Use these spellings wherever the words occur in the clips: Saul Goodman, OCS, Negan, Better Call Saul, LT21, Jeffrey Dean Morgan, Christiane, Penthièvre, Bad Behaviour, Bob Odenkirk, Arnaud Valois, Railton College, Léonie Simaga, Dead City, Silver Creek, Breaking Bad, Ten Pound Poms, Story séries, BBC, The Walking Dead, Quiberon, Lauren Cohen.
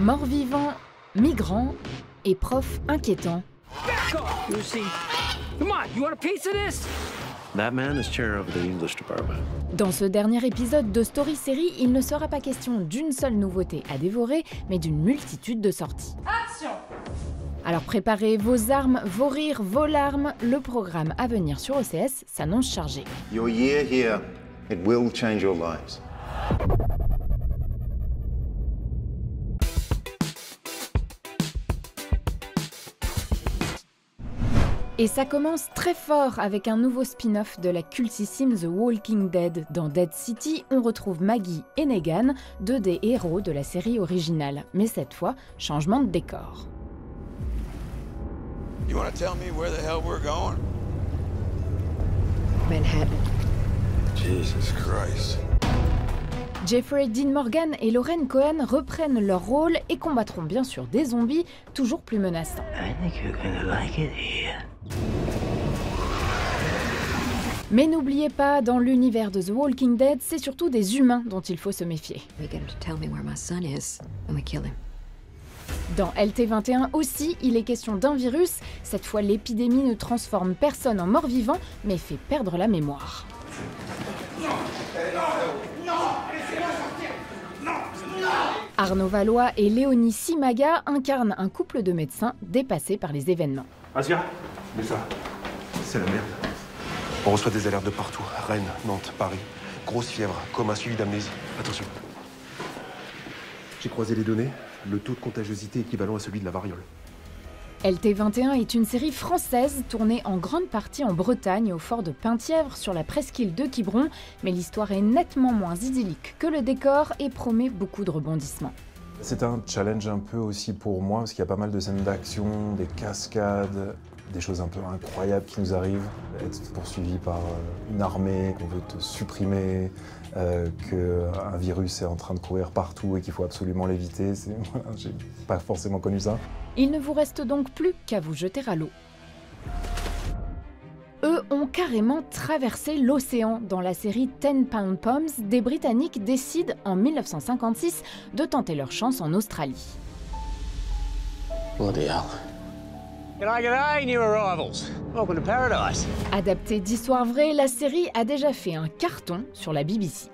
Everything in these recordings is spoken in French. Mort-vivant, migrant et prof inquiétant. Back off, Lucy. Come on, you want a piece of this? That man is chair of the English department. Dans ce dernier épisode de Story Série, il ne sera pas question d'une seule nouveauté à dévorer, mais d'une multitude de sorties. Action! Alors préparez vos armes, vos rires, vos larmes. Le programme à venir sur OCS s'annonce chargé. Your year here, it will change your lives. Et ça commence très fort avec un nouveau spin-off de la cultissime The Walking Dead. Dans Dead City, on retrouve Maggie et Negan, deux des héros de la série originale. Mais cette fois, changement de décor. You want to tell me where the hell we're going? Manhattan. Jesus Christ. Jeffrey Dean Morgan et Lauren Cohen reprennent leur rôle et combattront bien sûr des zombies toujours plus menaçants. I think you're gonna like it here. Mais n'oubliez pas, dans l'univers de The Walking Dead, c'est surtout des humains dont il faut se méfier. Dans LT21 aussi, il est question d'un virus. Cette fois, l'épidémie ne transforme personne en mort-vivant, mais fait perdre la mémoire. Arnaud Valois et Léonie Simaga incarnent un couple de médecins dépassés par les événements. Asia, mais ça, c'est la merde. On reçoit des alertes de partout. Rennes, Nantes, Paris. Grosse fièvre, coma suivi d'amnésie. Attention. J'ai croisé les données. Le taux de contagiosité équivalent à celui de la variole. LT21 est une série française tournée en grande partie en Bretagne, au fort de Penthièvre, sur la presqu'île de Quiberon, mais l'histoire est nettement moins idyllique que le décor et promet beaucoup de rebondissements. C'est un challenge un peu aussi pour moi, parce qu'il y a pas mal de scènes d'action, des cascades, des choses un peu incroyables qui nous arrivent. Être poursuivi par une armée qu'on veut te supprimer, qu'un virus est en train de courir partout et qu'il faut absolument l'éviter, j'ai pas forcément connu ça. Il ne vous reste donc plus qu'à vous jeter à l'eau. Eux ont carrément traversé l'océan. Dans la série Ten Pound Poms, des Britanniques décident en 1956 de tenter leur chance en Australie. Bloody hell. G'day, new arrivals. Welcome to paradise. Adaptée d'histoire vraie, la série a déjà fait un carton sur la BBC.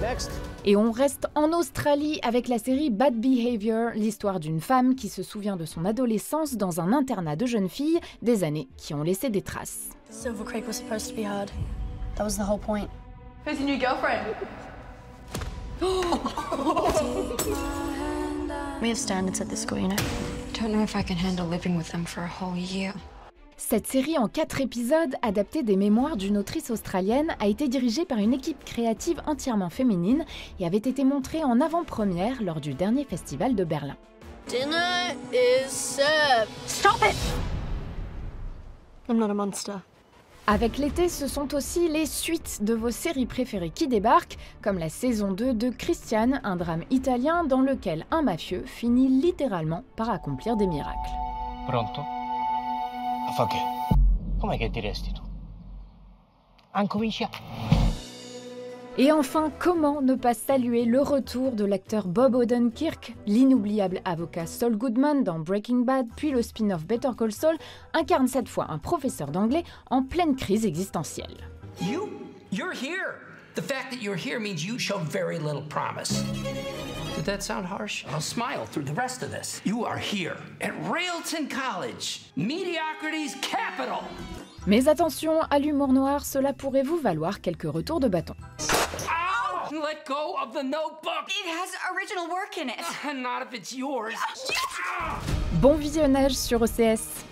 Next. Et on reste en Australie avec la série Bad Behaviour, l'histoire d'une femme qui se souvient de son adolescence dans un internat de jeunes filles, des années qui ont laissé des traces. Silver Creek was supposed to be hard. That was the whole point. Who's your new girlfriend? We have standards at this school, you know. I don't know if I can handle living with them for a whole year. Cette série en 4 épisodes, adaptée des mémoires d'une autrice australienne, a été dirigée par une équipe créative entièrement féminine et avait été montrée en avant-première lors du dernier festival de Berlin. Dinner is served. Stop it! I'm not a monster. Avec l'été, ce sont aussi les suites de vos séries préférées qui débarquent, comme la saison 2 de Christiane, un drame italien dans lequel un mafieux finit littéralement par accomplir des miracles. Pronto? Fuck it. Come get the restituto. Incomincia. Et enfin, comment ne pas saluer le retour de l'acteur Bob Odenkirk, l'inoubliable avocat Saul Goodman dans Breaking Bad, puis le spin-off Better Call Saul, incarne cette fois un professeur d'anglais en pleine crise existentielle. You're here. The fact that you're here means you show very little promise. Did that sound harsh? I'll smile through the rest of this. You are here at Railton College, mediocrity's capital. Mais attention, à l'humour noir, cela pourrait vous valoir quelques retours de bâton. Ow! Let go of the notebook. It has original work in it. Not if it's yours. Bon visionnage sur OCS.